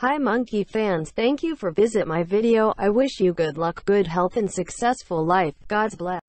Hi Monkey fans, thank you for visit my video. I wish you good luck, good health and successful life. God's bless.